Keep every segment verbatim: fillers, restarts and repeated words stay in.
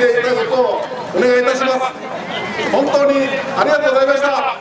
入れいただくことをお願いいたします。本当にありがとうございました。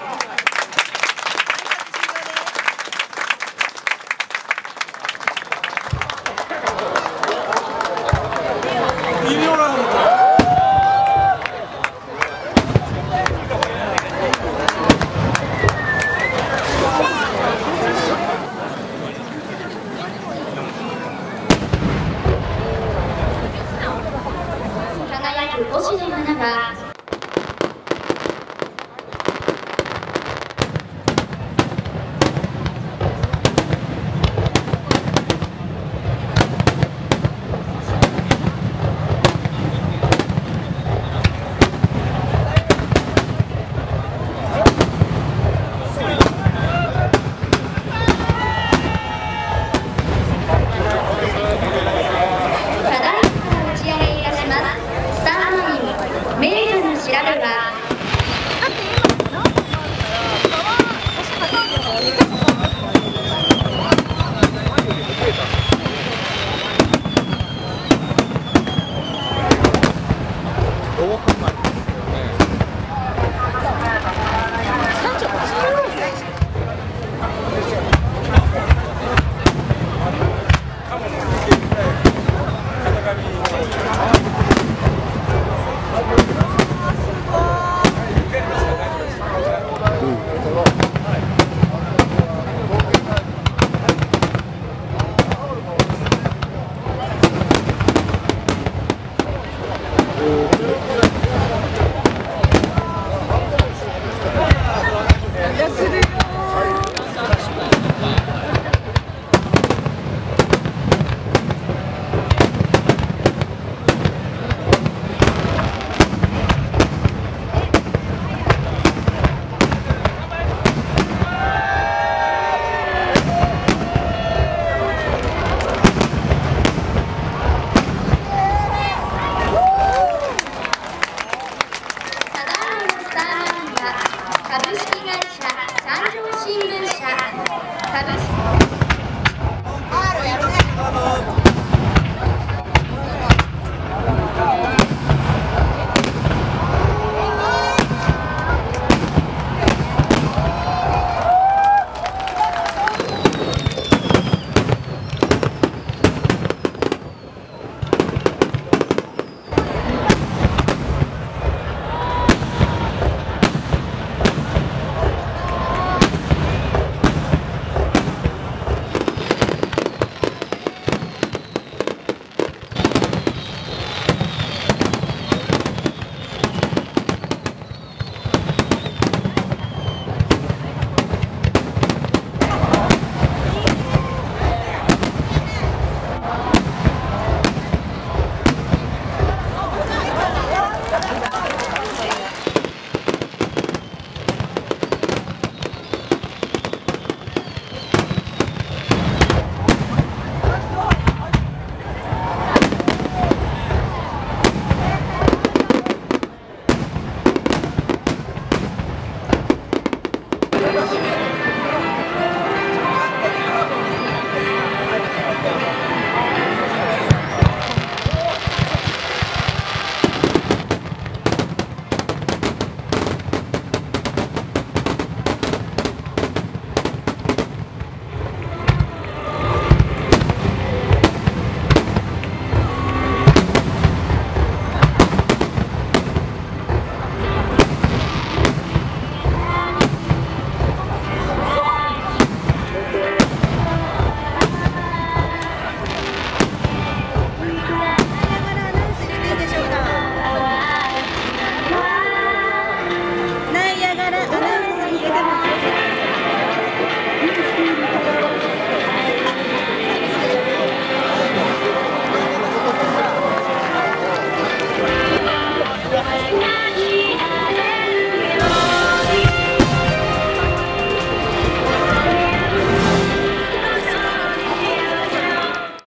株式会社産業新聞社株式